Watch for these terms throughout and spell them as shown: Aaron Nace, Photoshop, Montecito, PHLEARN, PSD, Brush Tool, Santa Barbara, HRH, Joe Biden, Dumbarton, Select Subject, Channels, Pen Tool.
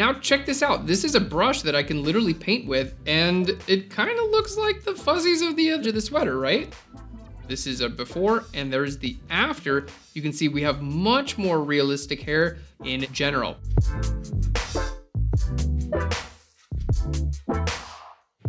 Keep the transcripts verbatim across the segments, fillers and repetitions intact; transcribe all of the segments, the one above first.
Now check this out. This is a brush that I can literally paint with, and it kind of looks like the fuzzies of the edge of the sweater, right? This is a before, and there's the after. You can see we have much more realistic hair in general.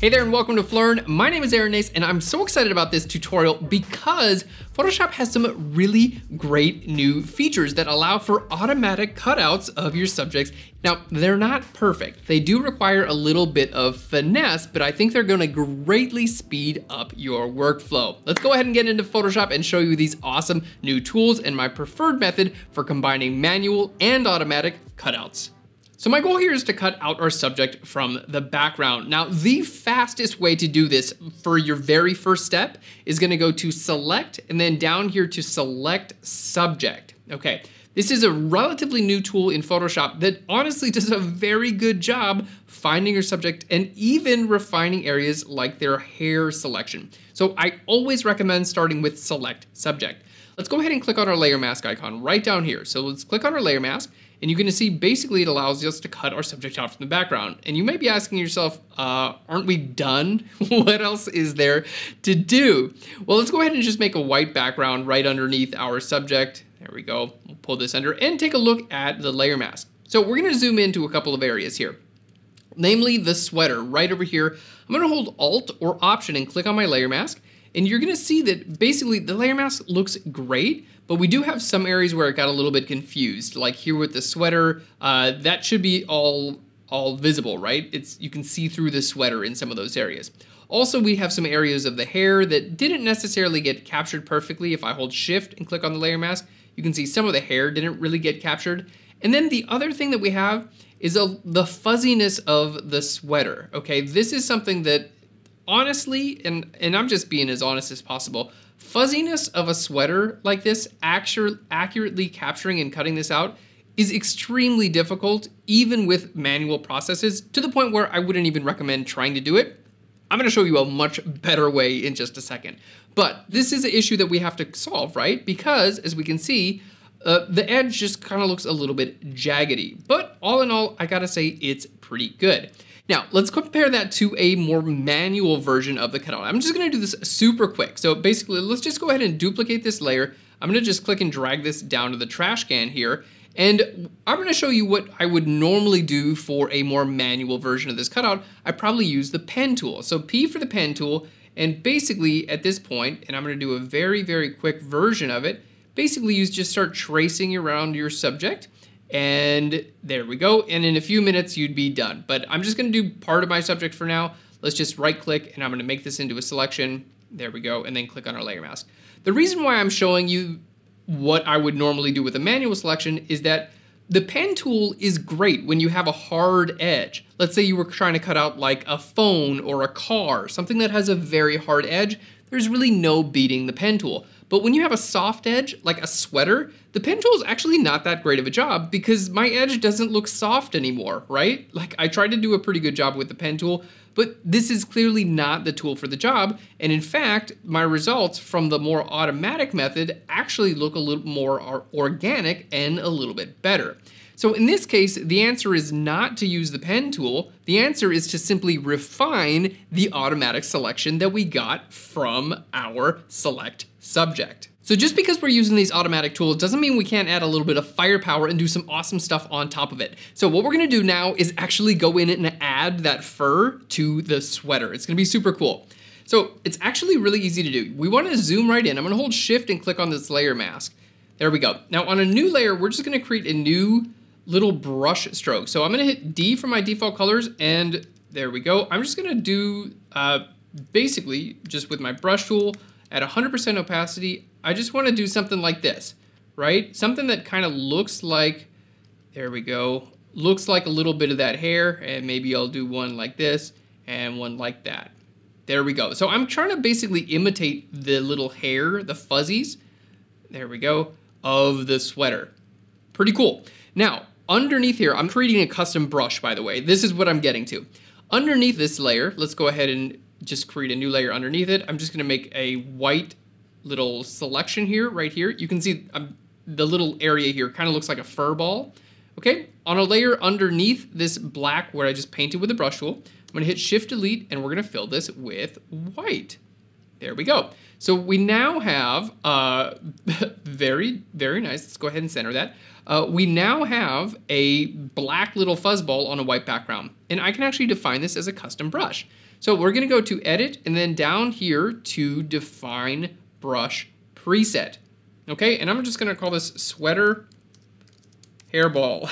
Hey there and welcome to PHLEARN. My name is Aaron Nace and I'm so excited about this tutorial because Photoshop has some really great new features that allow for automatic cutouts of your subjects. Now, they're not perfect. They do require a little bit of finesse, but I think they're gonna greatly speed up your workflow. Let's go ahead and get into Photoshop and show you these awesome new tools and my preferred method for combining manual and automatic cutouts. So my goal here is to cut out our subject from the background. Now, the fastest way to do this for your very first step is gonna go to Select and then down here to Select Subject. Okay, this is a relatively new tool in Photoshop that honestly does a very good job finding your subject and even refining areas like their hair selection. So I always recommend starting with Select Subject. Let's go ahead and click on our layer mask icon right down here. So let's click on our layer mask. And you're gonna see basically it allows us to cut our subject out from the background. And you may be asking yourself, uh, aren't we done? What else is there to do? Well, let's go ahead and just make a white background right underneath our subject. There we go, we'll pull this under and take a look at the layer mask. So we're gonna zoom into a couple of areas here, namely the sweater right over here. I'm gonna hold Alt or Option and click on my layer mask. And you're gonna see that basically the layer mask looks great, but we do have some areas where it got a little bit confused, like here with the sweater, uh, that should be all, all visible, right? It's, you can see through the sweater in some of those areas. Also, we have some areas of the hair that didn't necessarily get captured perfectly. If I hold Shift and click on the layer mask, you can see some of the hair didn't really get captured. And then the other thing that we have is a, the fuzziness of the sweater, okay? This is something that honestly, and, and I'm just being as honest as possible, fuzziness of a sweater like this, actu- accurately capturing and cutting this out is extremely difficult, even with manual processes, to the point where I wouldn't even recommend trying to do it. I'm gonna show you a much better way in just a second. But this is an issue that we have to solve, right? Because as we can see, uh, the edge just kind of looks a little bit jaggedy. But all in all, I gotta say it's pretty good. Now, let's compare that to a more manual version of the cutout. I'm just gonna do this super quick. So basically, let's just go ahead and duplicate this layer. I'm gonna just click and drag this down to the trash can here. And I'm gonna show you what I would normally do for a more manual version of this cutout. I probably use the pen tool. So P for the pen tool. And basically at this point, and I'm gonna do a very, very quick version of it, basically you just start tracing around your subject. And there we go. And in a few minutes, you'd be done. But I'm just gonna do part of my subject for now. Let's just right click and I'm gonna make this into a selection. There we go. And then click on our layer mask. The reason why I'm showing you what I would normally do with a manual selection is that the pen tool is great when you have a hard edge. Let's say you were trying to cut out like a phone or a car, something that has a very hard edge. There's really no beating the pen tool. But when you have a soft edge, like a sweater, the pen tool is actually not that great of a job because my edge doesn't look soft anymore, right? Like I tried to do a pretty good job with the pen tool, but this is clearly not the tool for the job. And in fact, my results from the more automatic method actually look a little more organic and a little bit better. So in this case, the answer is not to use the pen tool. The answer is to simply refine the automatic selection that we got from our select subject. So just because we're using these automatic tools doesn't mean we can't add a little bit of firepower and do some awesome stuff on top of it. So what we're gonna do now is actually go in and add that fur to the sweater. It's gonna be super cool. So it's actually really easy to do. We wanna zoom right in. I'm gonna hold Shift and click on this layer mask. There we go. Now on a new layer, we're just gonna create a new little brush stroke. So I'm gonna hit D for my default colors and there we go. I'm just gonna do uh, basically just with my brush tool at one hundred percent opacity, I just wanna do something like this, right? Something that kind of looks like, there we go, looks like a little bit of that hair and maybe I'll do one like this and one like that. There we go. So I'm trying to basically imitate the little hair, the fuzzies, there we go, of the sweater. Pretty cool. Now, underneath here, I'm creating a custom brush, by the way. This is what I'm getting to. Underneath this layer, let's go ahead and just create a new layer underneath it. I'm just gonna make a white little selection here, right here. You can see um, the little area here kind of looks like a fur ball, Okay, on a layer underneath this black where I just painted with the brush tool, I'm gonna hit Shift Delete and we're gonna fill this with white. There we go. So we now have, uh, very, very nice, let's go ahead and center that. Uh, we now have a black little fuzzball on a white background. And I can actually define this as a custom brush. So we're gonna go to Edit and then down here to Define Brush Preset. Okay, and I'm just gonna call this Sweater Hairball.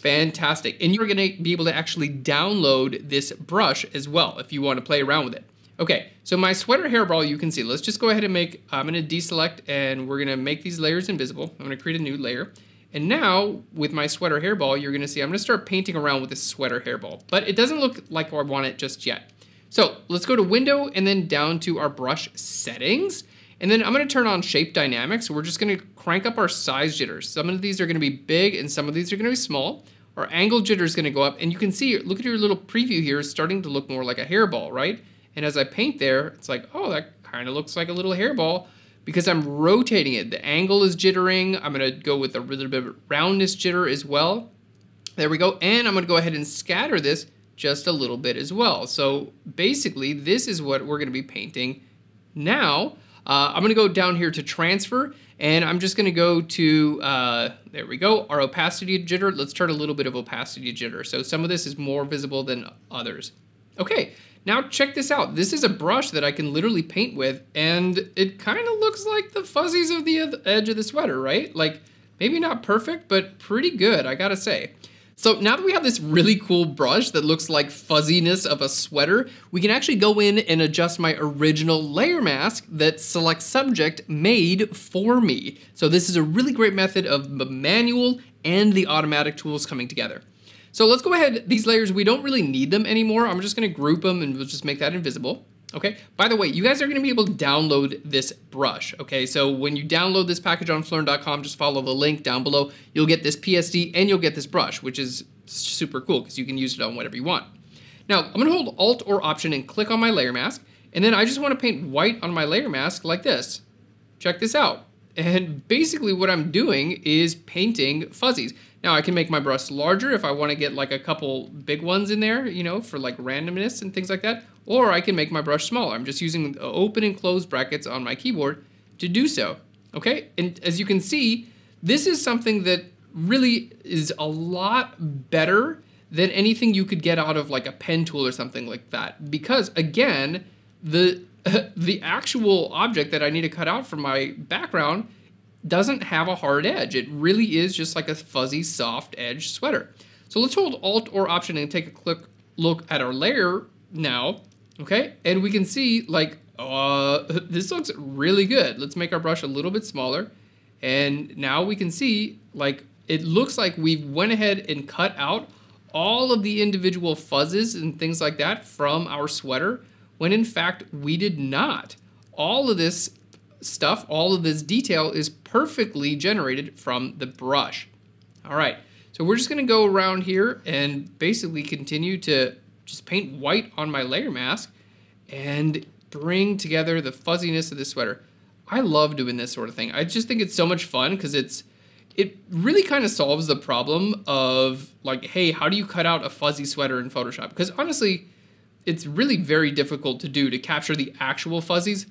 Fantastic. And you're gonna be able to actually download this brush as well if you wanna play around with it. Okay, so my sweater hairball, you can see, let's just go ahead and make, I'm gonna deselect and we're gonna make these layers invisible. I'm gonna create a new layer. And now with my sweater hairball, you're gonna see, I'm gonna start painting around with this sweater hairball, but it doesn't look like I want it just yet. So let's go to Window and then down to our brush settings. And then I'm gonna turn on shape dynamics. We're just gonna crank up our size jitters. Some of these are gonna be big and some of these are gonna be small. Our angle jitter is gonna go up and you can see, look at your little preview here, it's starting to look more like a hairball, right? And as I paint there, it's like, oh, that kind of looks like a little hairball because I'm rotating it. The angle is jittering. I'm gonna go with a little bit of roundness jitter as well. There we go. And I'm gonna go ahead and scatter this just a little bit as well. So basically, this is what we're gonna be painting now. Uh, I'm gonna go down here to transfer and I'm just gonna go to, uh, there we go, our opacity jitter. Let's turn a little bit of opacity jitter. So some of this is more visible than others. Okay. Now check this out. This is a brush that I can literally paint with and it kind of looks like the fuzzies of the edge of the sweater, right? Like maybe not perfect, but pretty good, I gotta say. So now that we have this really cool brush that looks like fuzziness of a sweater, we can actually go in and adjust my original layer mask that Select Subject made for me. So this is a really great method of the manual and the automatic tools coming together. So let's go ahead, these layers, we don't really need them anymore. I'm just gonna group them and we'll just make that invisible, okay? By the way, you guys are gonna be able to download this brush, okay? So when you download this package on Flearn dot com, just follow the link down below. You'll get this P S D and you'll get this brush, which is super cool because you can use it on whatever you want. Now, I'm gonna hold Alt or Option and click on my layer mask. And then I just wanna paint white on my layer mask like this. Check this out. And basically what I'm doing is painting fuzzies. Now I can make my brush larger if I want to get like a couple big ones in there, you know, for like randomness and things like that. Or I can make my brush smaller. I'm just using open and close brackets on my keyboard to do so. Okay, and as you can see, this is something that really is a lot better than anything you could get out of like a pen tool or something like that. Because again, the the actual object that I need to cut out from my background doesn't have a hard edge. It really is just like a fuzzy, soft edge sweater. So let's hold Alt or Option and take a quick look at our layer now, okay? And we can see like, uh, this looks really good. Let's make our brush a little bit smaller. And now we can see like, it looks like we went ahead and cut out all of the individual fuzzes and things like that from our sweater, when in fact we did not. All of this stuff, all of this detail is perfectly generated from the brush. All right, so we're just gonna go around here and basically continue to just paint white on my layer mask and bring together the fuzziness of this sweater. I love doing this sort of thing. I just think it's so much fun because it's it really kind of solves the problem of like, hey, how do you cut out a fuzzy sweater in Photoshop? Because honestly, it's really very difficult to do to capture the actual fuzzies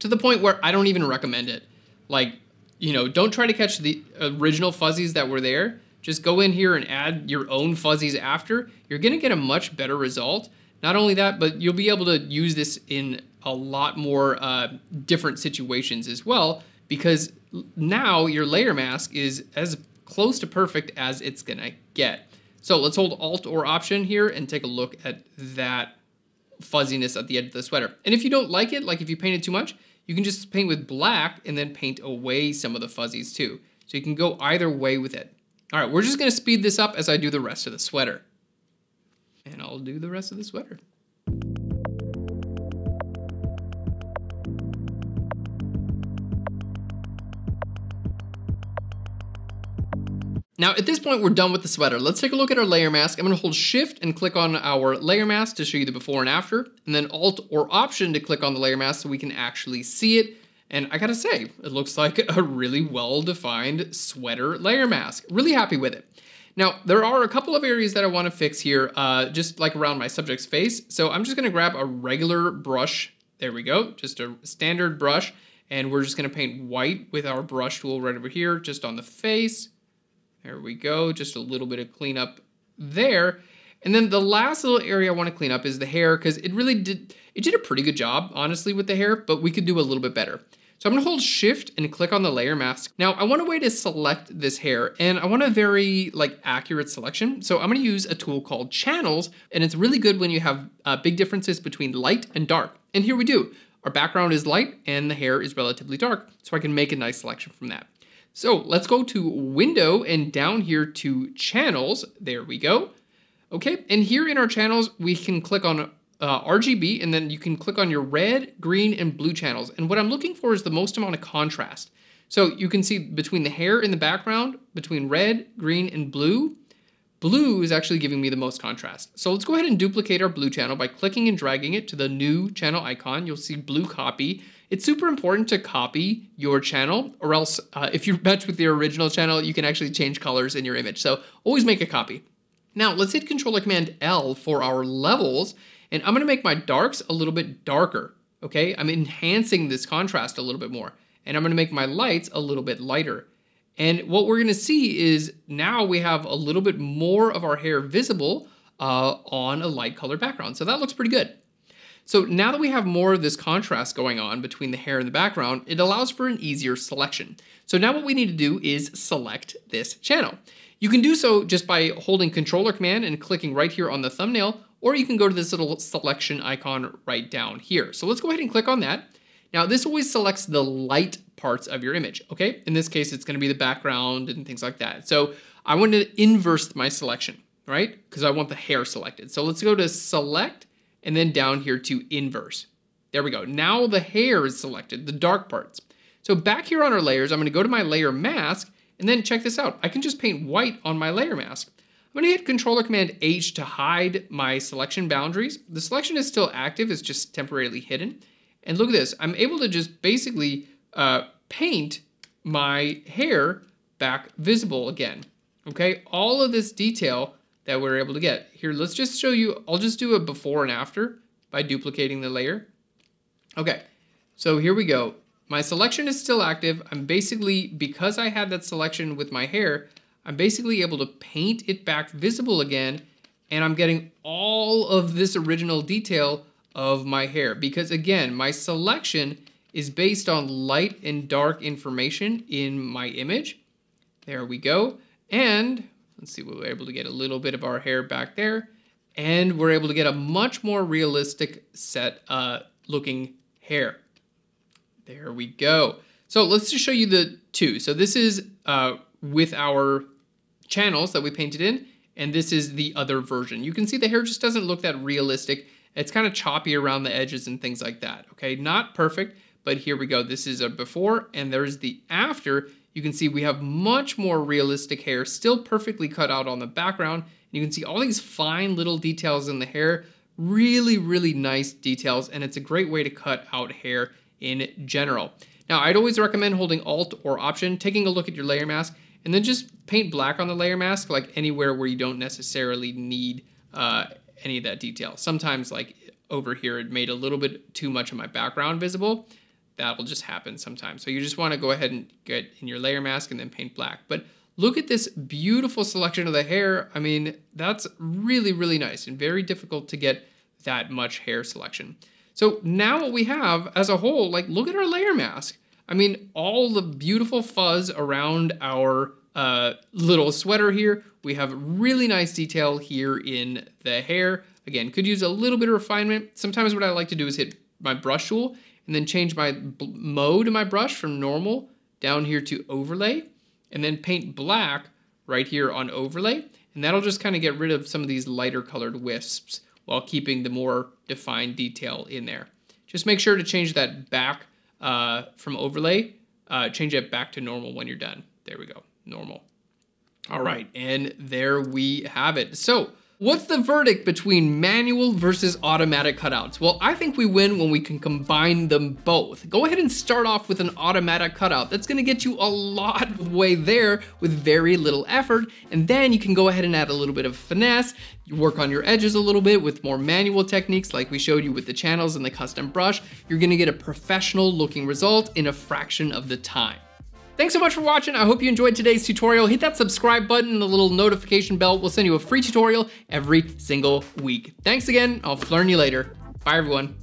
to the point where I don't even recommend it. Like, you know, don't try to catch the original fuzzies that were there. Just go in here and add your own fuzzies after. You're gonna get a much better result. Not only that, but you'll be able to use this in a lot more uh, different situations as well, because now your layer mask is as close to perfect as it's gonna get. So let's hold Alt or Option here and take a look at that fuzziness at the edge of the sweater. And if you don't like it, like if you painted too much, you can just paint with black and then paint away some of the fuzzies too. So you can go either way with it. All right, we're just gonna speed this up as I do the rest of the sweater. And I'll do the rest of the sweater. Now at this point, we're done with the sweater. Let's take a look at our layer mask. I'm gonna hold Shift and click on our layer mask to show you the before and after, and then Alt or Option to click on the layer mask so we can actually see it. And I gotta say, it looks like a really well-defined sweater layer mask. Really happy with it. Now, there are a couple of areas that I wanna fix here, uh, just like around my subject's face. So I'm just gonna grab a regular brush. There we go, just a standard brush. And we're just gonna paint white with our brush tool right over here, just on the face. There we go, just a little bit of cleanup there. And then the last little area I wanna clean up is the hair, because it really did, it did a pretty good job, honestly, with the hair, but we could do a little bit better. So I'm gonna hold Shift and click on the layer mask. Now I want a way to select this hair, and I want a very like accurate selection. So I'm gonna use a tool called Channels, and it's really good when you have uh, big differences between light and dark. And here we do. Our background is light and the hair is relatively dark, so I can make a nice selection from that. So let's go to Window and down here to Channels. There we go. Okay, and here in our channels, we can click on uh, R G B, and then you can click on your red, green, and blue channels. And what I'm looking for is the most amount of contrast. So you can see between the hair in the background, between red, green, and blue, blue is actually giving me the most contrast. So let's go ahead and duplicate our blue channel by clicking and dragging it to the new channel icon. You'll see blue copy. It's super important to copy your channel, or else uh, if you match with your original channel, you can actually change colors in your image. So always make a copy. Now let's hit Control or Command L for our levels, and I'm gonna make my darks a little bit darker, okay? I'm enhancing this contrast a little bit more, and I'm gonna make my lights a little bit lighter. And what we're gonna see is now we have a little bit more of our hair visible uh, on a light colored background. So that looks pretty good. So now that we have more of this contrast going on between the hair and the background, it allows for an easier selection. So now what we need to do is select this channel. You can do so just by holding Control or Command and clicking right here on the thumbnail, or you can go to this little selection icon right down here. So let's go ahead and click on that. Now this always selects the light parts of your image, okay? In this case, it's gonna be the background and things like that. So I want to inverse my selection, right? Because I want the hair selected. So let's go to Select and then down here to Inverse. There we go. Now the hair is selected, the dark parts. So back here on our layers, I'm gonna go to my layer mask, and then check this out. I can just paint white on my layer mask. I'm gonna hit Control or Command H to hide my selection boundaries. The selection is still active, it's just temporarily hidden. And look at this, I'm able to just basically uh, paint my hair back visible again. Okay, all of this detail that we're able to get. Here, let's just show you, I'll just do a before and after by duplicating the layer. Okay, so here we go. My selection is still active. I'm basically, because I had that selection with my hair, I'm basically able to paint it back visible again, and I'm getting all of this original detail of my hair. Because again, my selection is based on light and dark information in my image. There we go. And let's see, we were able to get a little bit of our hair back there, and we're able to get a much more realistic set uh, looking hair. There we go. So let's just show you the two. So this is uh, with our channels that we painted in, and this is the other version. You can see the hair just doesn't look that realistic. It's kind of choppy around the edges and things like that, okay? Not perfect, but here we go. This is a before, and there's the after. You can see we have much more realistic hair, still perfectly cut out on the background. And you can see all these fine little details in the hair, really, really nice details, and it's a great way to cut out hair in general. Now, I'd always recommend holding Alt or Option, taking a look at your layer mask, and then just paint black on the layer mask, like anywhere where you don't necessarily need uh, any of that detail. Sometimes, like over here, it made a little bit too much of my background visible. That'll just happen sometimes. So you just wanna go ahead and get in your layer mask and then paint black. But look at this beautiful selection of the hair. I mean, that's really, really nice and very difficult to get that much hair selection. So now what we have as a whole, like look at our layer mask. I mean, all the beautiful fuzz around our uh, little sweater here. We have really nice detail here in the hair. Again, could use a little bit of refinement. Sometimes what I like to do is hit my brush tool and then change my mode of my brush from normal down here to overlay, and then paint black right here on overlay. And that'll just kind of get rid of some of these lighter colored wisps, while keeping the more defined detail in there. Just make sure to change that back uh, from overlay, uh, change it back to normal when you're done. There we go, normal. All right, and there we have it. So What's the verdict between manual versus automatic cutouts? Well, I think we win when we can combine them both. Go ahead and start off with an automatic cutout. That's gonna get you a lot of way there with very little effort. And then you can go ahead and add a little bit of finesse. You work on your edges a little bit with more manual techniques like we showed you with the channels and the custom brush. You're gonna get a professional looking result in a fraction of the time. Thanks so much for watching. I hope you enjoyed today's tutorial. Hit that subscribe button and the little notification bell. We'll send you a free tutorial every single week. Thanks again. I'll flearn you later. Bye, everyone.